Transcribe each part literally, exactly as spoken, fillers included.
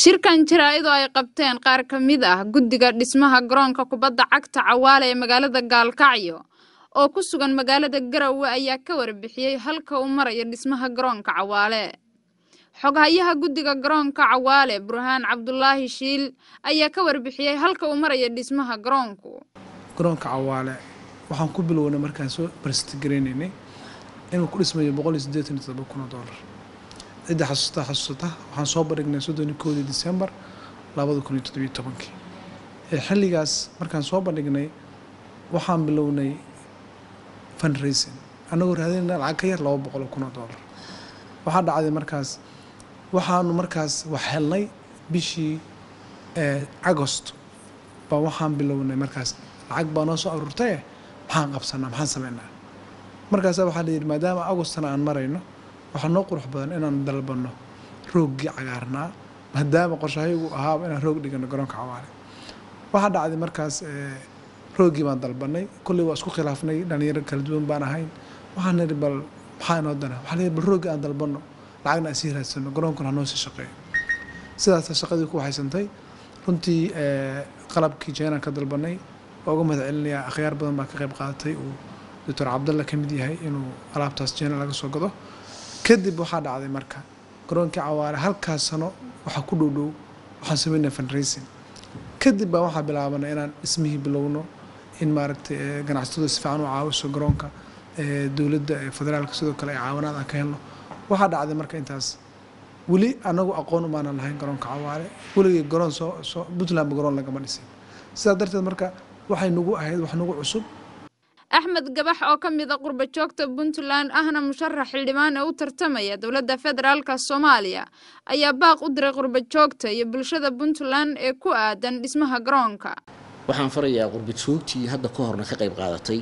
shirkan jiraayadu ay qabteen qaar ka mid ah guddiga dhismaha garoonka kubadda cagta cawaale ee magaalada Gaalkacyo oo ku sugan magaalada Garowe ayaa ka warbixiyay halka uu marayo dhismaha garoonka cawaale. Xogahayaha guddiga garoonka cawaale Burhan Abdullah Shiil ayaa ka warbixiyay halka uu marayo dhismaha garoonku. Garoonka cawaale waxaan ku bilownay markaan soo barstigreenay inuu ku dhismayo boqol iyo siddeed iyo toban kun oo dollar. Ida xasuusta xasuusta waxaan soo barignay sodon iyo kow Diseembar laba kun iyo toddoba iyo toban. Xilligaas markaan soo barignay waxaan bilownay fundraising anagoo raadinayna lacag ka yar laba boqol oo kun oo dollar. waxa dhacday markaas waxaanu markaas wax helnay bishii ee August ba waxaan bilownay markaas lacag baan soo ururtay waxaan qabsanaa waxaan sameeynaa markaas waxa la yiraahdaa maadaama Augustana aan marayno waxaan noo qurux badan inaan dalbano roogii cagaarnaa maadaama qorshahaygu ahaa inaan roog dhigano garoonka cawaale. waxa dhacday markaas ee roogii baan dalbanay kulli waa isku khilaafnay dhalinyaro kala duwan baan ahayn waxaan niri bal waxaan odana waxaan barooga aan dalbano lacagna asiir haysano garoonkana noo sii shaqeeyo sidaas shaqadii ku haysantay runtii ee qalabkii jeenan ka dalbanay ugu madcelinaya akhyaar badan baa ka qayb qaatay oo Dr. Cabdullahi kamid yahay inuu alaabtaas jeenan laga soo gado kadib waxa dhacday marka garoonkii cawaale halkaas sano waxa ku dhow waxaan sameynay fundraising kadib baa waxa bilaabnay inaan ismihi bilowno in maaragtay ganacsatada si fiican u caawiso garoonka dowladda federaalka sidoo kale ay caawinaad aan ka helno waxa dhacday marka intaas wali anagu aqoon uma aanan lahayn garoonka cawaale waliga garoon soo Puntland garoon laga ma dhisay sidaa darteed marka waxay nagu ahayd wax nagu cusub Ahmed Gabah oo ka mid ah qurba joogta Puntland ahna musharax xildhibaan oo u tartamaya dowladda federaalka Soomaaliya ayaa baaq u diray qurba joogta iyo bulshada Puntland ee ku aadan dhismaha garoonka waxaan farayaa qurba joogtii hadda ka horna ka qayb qaadatay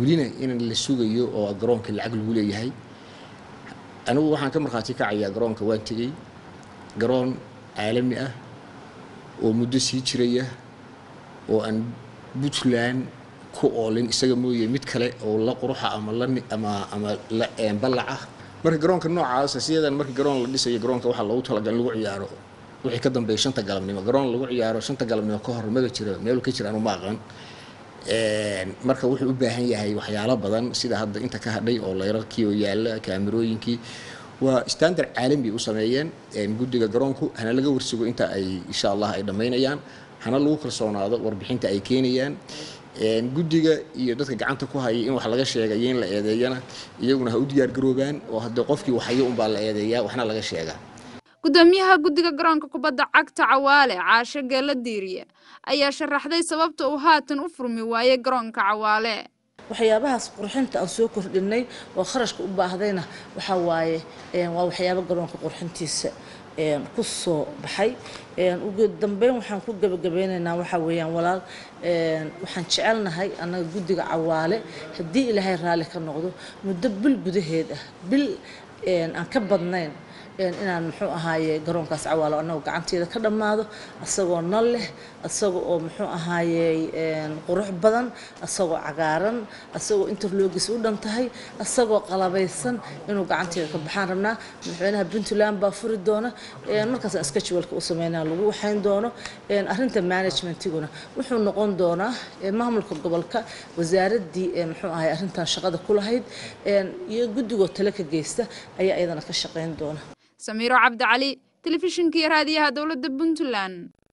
ولينا إن اللي سوق يو أو جرانك العقل ولي هاي أنا وحنا كم رخاتي كعيا جرانك وانتي جران عالمي أه ومدرسي تريه وأن بطلان كوالين استجمعوا يمتكلة والله قروحة أملني أما أما لا بلعه مرة جرانك النوع عاس سيدا مرة جران اللي سوي جرانك واحد لوط هلا جلوا عياره وحي كده بيشان تجلمني ما جران لوط عياره شان تجلمني كهر ما بتشري ما لو كتير أنا معن marka wuxuu u baahan yahay waxyaalo badan sida hadda inta ka hadhay oo layrarkii oo yaala kaamirooyinkii waa standard caalami u sameeyeen guddiga garoonku hana laga warsigo inta ay insha Allah ay dhameynayaan hana lagu kalsoonaado warbixinta ay keenayaan guddiga iyo dadka gacanta ku haya in wax laga sheegay in la eedeeyana iyaguna ha u diyaar garoobaan oo hadda qofkii waxay u baa la eedeeyaa waxna laga sheegaa gudoomiyaha guddiga garoonka kubadda cagta cawaale Caasho Geelle Diiriye ayaa sharaxday sababta uu haatan u furmi waayay garoonka cawaale waxyaabahaas qurxinta aan soo kordhinay oo kharashka u baahdayna waxa waaye waa waxyaabo garoonka qurxintiisa een ku soo baxay een ugu dambeyn waxaan ku gabagabeynaynaa waxa weeyaan walaal een waxaan jecelnahay anaga guddiga cawaale hadii ilaahay raali ka noqdo muddo bil gudaheed ah bil een aan ka badnayn in aan muxuu ahaaye garoonkaas cawaale anagu gacanteeda ka dhamaado asagoo nal leh asagoo oo muxuu ahaaye een qurux badan asagoo cagaaran asagoo interlogis u dhantahay asagoo qalabeysan inuu gacanteeda ka baxaan rabnaa madaxweynaha Puntland baa furi doona ee markaas schedule-ka u sameeynaa lagu waxayn doono ee arrinta management-iguna wuxuu noqon doonaa maamulka gobolka wasaaradii muxuu ahaaye arrintan shaqada ku lahayd ee iyo guddiga talo ka geysta ayaa ayadana ka shaqeyn doona سميرو عبد علي تلفزيون كي راديها دولة Puntland